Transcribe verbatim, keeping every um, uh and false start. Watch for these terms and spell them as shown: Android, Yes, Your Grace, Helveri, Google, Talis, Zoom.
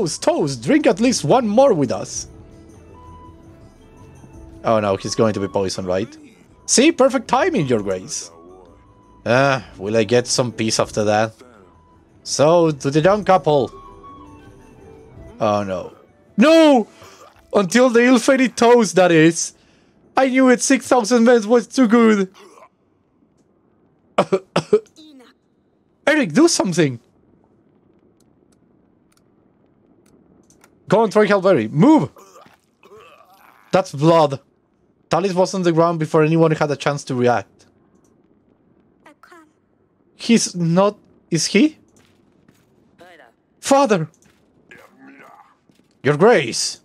Toast, Toast, drink at least one more with us. Oh no, he's going to be poisoned, right? See, perfect timing, Your Grace. Ah, uh, will I get some peace after that? So, to the young couple. Oh no. No! Until the ill-fated Toast, that is. I knew it, six thousand men was too good. Eric, do something. Go and try Helveri. Move! That's blood. Talis was on the ground before anyone had a chance to react. He's not... Is he? Father! Your Grace!